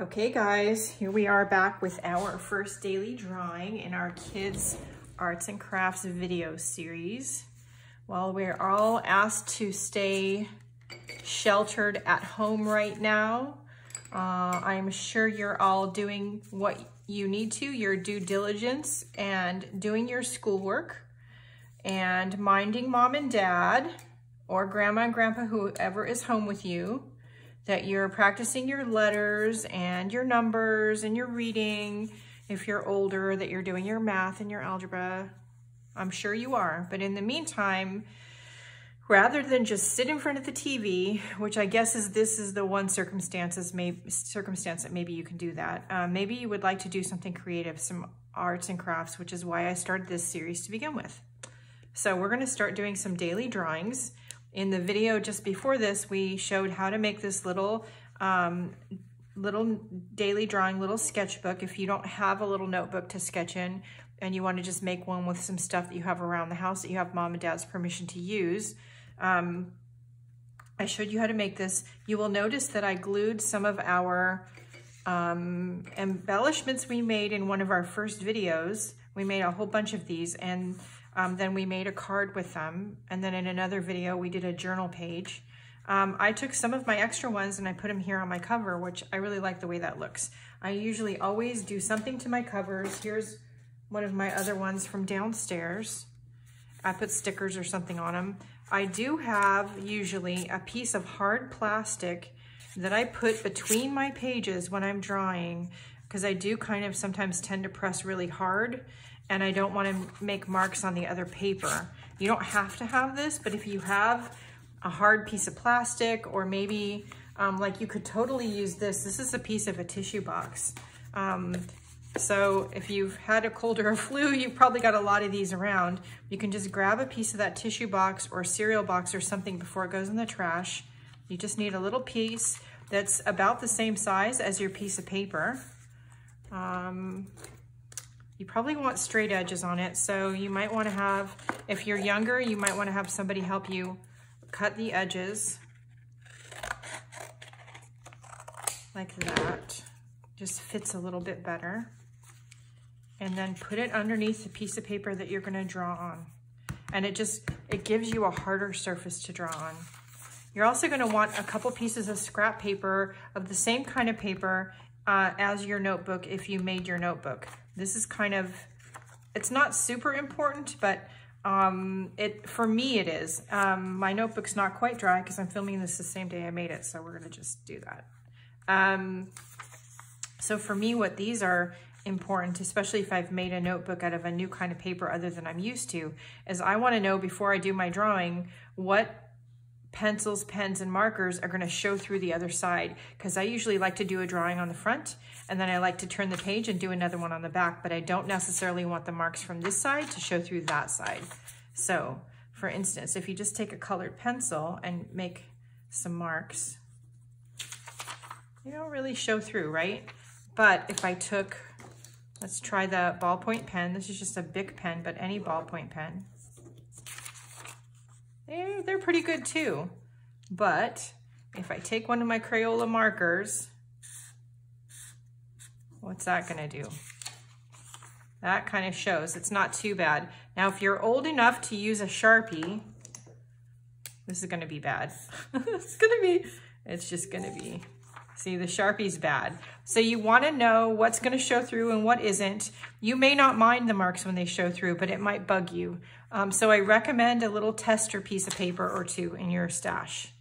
Okay guys, here we are back with our first daily drawing in our kids arts and crafts video series. While we're all asked to stay sheltered at home right now, I'm sure you're all doing what you need to, your due diligence and doing your schoolwork and minding mom and dad or grandma and grandpa, whoever is home with you, that you're practicing your letters and your numbers and your reading. If you're older, that you're doing your math and your algebra. I'm sure you are. But in the meantime, rather than just sit in front of the TV, which I guess is the one circumstance that maybe you can do that. Maybe you would like to do something creative, some arts and crafts, which is why I started this series to begin with. So we're gonna start doing some daily drawings. In the video just before this, we showed how to make this little daily drawing, little sketchbook. If you don't have a little notebook to sketch in and you want to just make one with some stuff that you have around the house that you have mom and dad's permission to use, I showed you how to make this. You will notice that I glued some of our embellishments we made in one of our first videos. We made a whole bunch of these, and then we made a card with them. And then in another video, we did a journal page. I took some of my extra ones and I put them here on my cover, which I really like the way that looks. I usually always do something to my covers. Here's one of my other ones from downstairs. I put stickers or something on them. I do have usually a piece of hard plastic that I put between my pages when I'm drawing, because I do kind of sometimes tend to press really hard, and I don't want to make marks on the other paper. You don't have to have this, but if you have a hard piece of plastic, or maybe like you could totally use this. This is a piece of a tissue box. So if you've had a cold or a flu, you've probably got a lot of these around. You can just grab a piece of that tissue box or cereal box or something before it goes in the trash. You just need a little piece that's about the same size as your piece of paper. You probably want straight edges on it, so you might want to have, if you're younger, you might want to have somebody help you cut the edges like that. Just fits a little bit better. And then put it underneath the piece of paper that you're going to draw on. And it gives you a harder surface to draw on. You're also going to want a couple pieces of scrap paper of the same kind of paper as your notebook if you made your notebook. This is kind of, it's not super important, but for me it is. My notebook's not quite dry because I'm filming this the same day I made it, so we're gonna just do that. So for me, what these are important, especially if I've made a notebook out of a new kind of paper other than I'm used to, is I wanna know before I do my drawing what pencils, pens, and markers are going to show through the other side, because I usually like to do a drawing on the front and then I like to turn the page and do another one on the back, but I don't necessarily want the marks from this side to show through that side. So for instance, if you just take a colored pencil and make some marks, they don't really show through, right? But if I took, let's try the ballpoint pen. This is just a Bic pen, but any ballpoint pen. They're pretty good too. But if I take one of my Crayola markers, what's that gonna do? That kind of shows. It's not too bad. Now, if you're old enough to use a Sharpie, this is gonna be bad. It's just gonna be. See, the Sharpie's bad. So you wanna know what's gonna show through and what isn't. You may not mind the marks when they show through, but it might bug you. So I recommend a little tester piece of paper or two in your stash.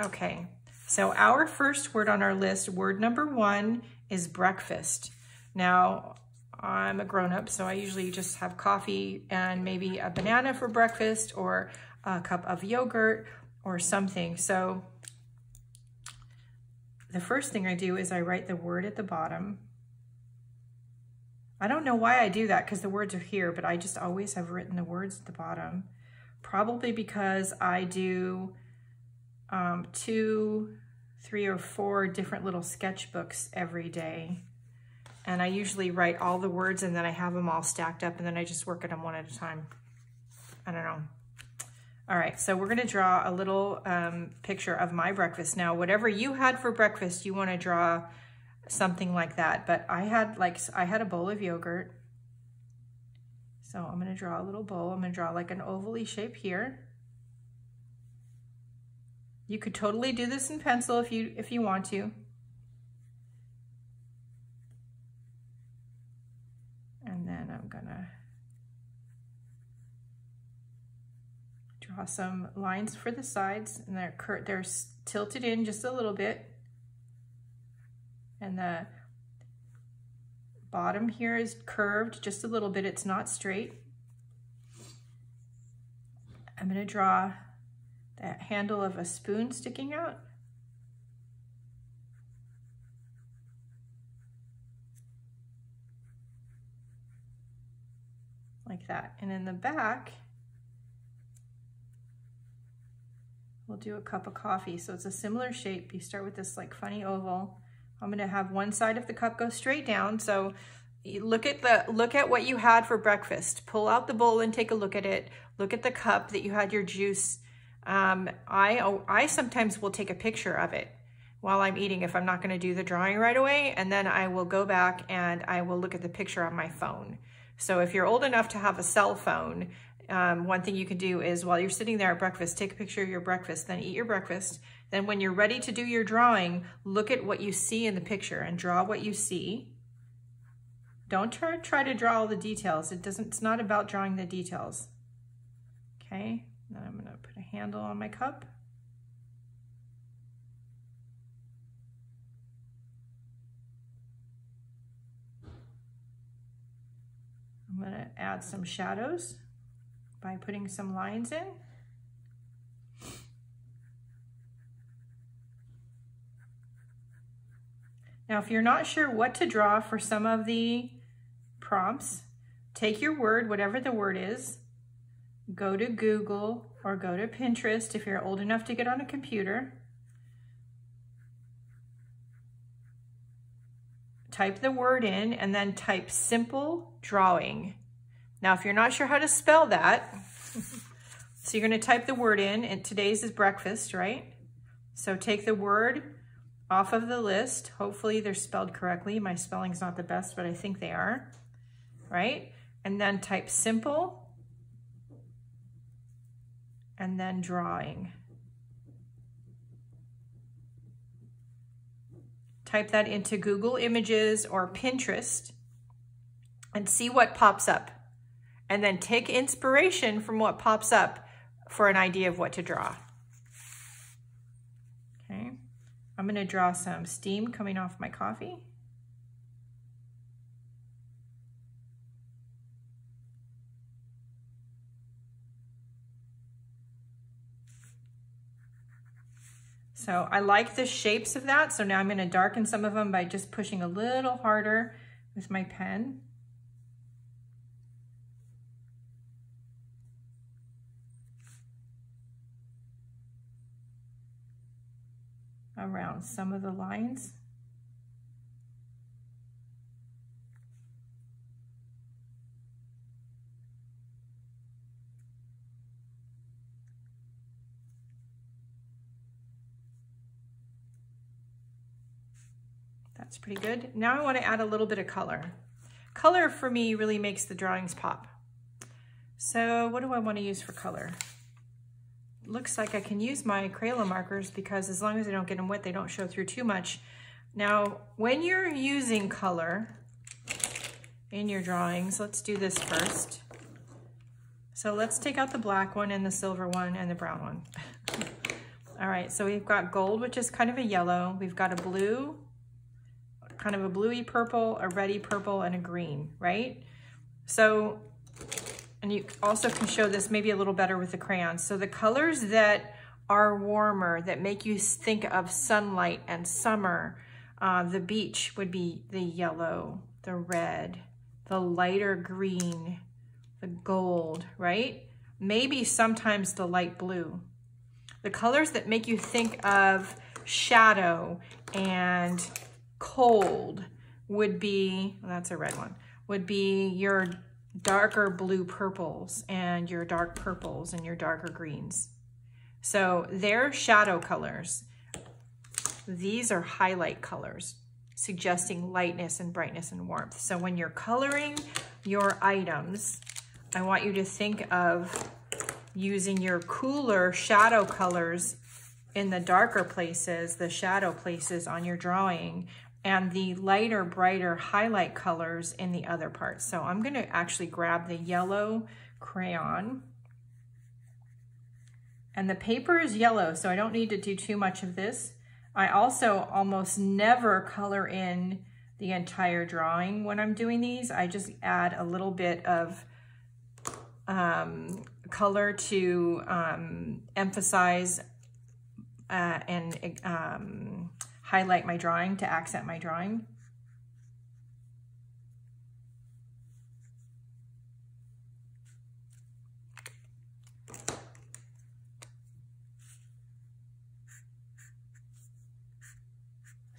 Okay, so our first word on our list, word number one, is breakfast. Now, I'm a grown-up, so I usually just have coffee and maybe a banana for breakfast or a cup of yogurt or something. So the first thing I do is I write the word at the bottom. I don't know why I do that because the words are here, but I just always have written the words at the bottom. Probably because I do 2, 3, or 4 different little sketchbooks every day. And I usually write all the words and then I have them all stacked up and then I just work at them one at a time. I don't know. All right, so we're gonna draw a little picture of my breakfast. Now, whatever you had for breakfast, you wanna draw something like that. But I had a bowl of yogurt. So I'm gonna draw a little bowl. I'm gonna draw like an ovally shape here. You could totally do this in pencil if you want to. And then I'm gonna draw some lines for the sides, and they're tilted in just a little bit. And the bottom here is curved just a little bit. It's not straight. I'm going to draw that handle of a spoon sticking out. Like that. And in the back, we'll do a cup of coffee. So it's a similar shape. You start with this like funny oval. I'm gonna have one side of the cup go straight down. So you look at what you had for breakfast. Pull out the bowl and take a look at it. Look at the cup that you had your juice. I sometimes will take a picture of it while I'm eating if I'm not gonna do the drawing right away. And then I will go back and I will look at the picture on my phone. So if you're old enough to have a cell phone, one thing you can do is while you're sitting there at breakfast, take a picture of your breakfast, then eat your breakfast. Then when you're ready to do your drawing, look at what you see in the picture and draw what you see. Don't try to draw all the details. It's not about drawing the details. Okay, then I'm gonna put a handle on my cup. I'm gonna add some shadows by putting some lines in. Now, if you're not sure what to draw for some of the prompts, take your word, whatever the word is, go to Google or go to Pinterest if you're old enough to get on a computer. Type the word in and then type simple drawing. Now, if you're not sure how to spell that, so you're gonna type the word in, and today's is breakfast, right? So take the word off of the list. Hopefully they're spelled correctly. My spelling's not the best, but I think they are, right? And then type simple, and then drawing. Type that into Google Images or Pinterest and see what pops up. And then take inspiration from what pops up for an idea of what to draw. Okay, I'm gonna draw some steam coming off my coffee. So I like the shapes of that. So now I'm gonna darken some of them by just pushing a little harder with my pen. Around some of the lines. That's pretty good. Now I want to add a little bit of color. Color for me really makes the drawings pop. So what do I want to use for color? Looks like I can use my Crayola markers because as long as I don't get them wet, they don't show through too much. Now, when you're using color in your drawings, let's do this first. So let's take out the black one and the silver one and the brown one. All right, so we've got gold, which is kind of a yellow. We've got a blue, kind of a bluey purple, a reddy purple, and a green, right? So, and you also can show this maybe a little better with the crayons. So the colors that are warmer, that make you think of sunlight and summer, the beach would be the yellow, the red, the lighter green, the gold, right? Maybe sometimes the light blue. The colors that make you think of shadow and cold would be, well, that's a red one, would be your darker blue purples and your dark purples and your darker greens. So they're shadow colors. These are highlight colors, suggesting lightness and brightness and warmth. So when you're coloring your items, I want you to think of using your cooler shadow colors in the darker places, the shadow places on your drawing, and the lighter, brighter highlight colors in the other parts. So I'm going to actually grab the yellow crayon. And the paper is yellow, so I don't need to do too much of this. I also almost never color in the entire drawing when I'm doing these. I just add a little bit of color to emphasize and highlight my drawing, to accent my drawing.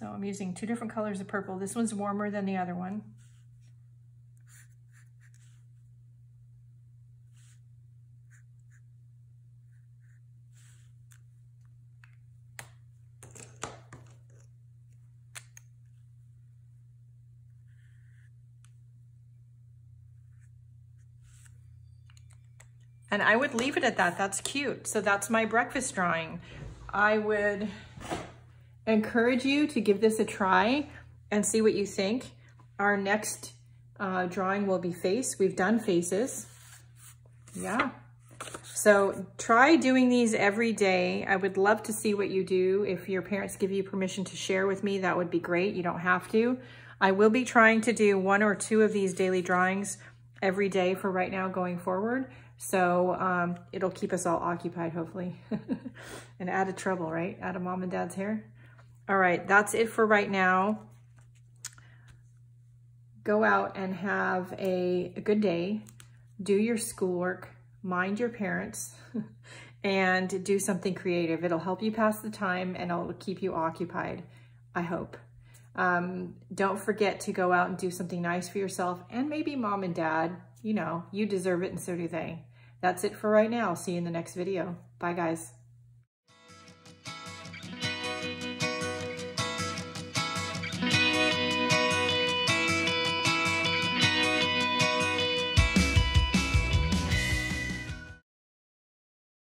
So I'm using two different colors of purple. This one's warmer than the other one. And I would leave it at that. That's cute. So that's my breakfast drawing. I would encourage you to give this a try and see what you think. Our next drawing will be face. We've done faces. Yeah. So try doing these every day. I would love to see what you do. If your parents give you permission to share with me, that would be great. You don't have to. I will be trying to do one or two of these daily drawings every day for right now going forward. So it'll keep us all occupied, hopefully, and out of trouble, right? Out of mom and dad's hair. All right, that's it for right now. Go out and have a good day. Do your schoolwork, mind your parents, and do something creative. It'll help you pass the time and it'll keep you occupied, I hope. Don't forget to go out and do something nice for yourself, and maybe mom and dad, you know, you deserve it and so do they. That's it for right now. See you in the next video. Bye, guys.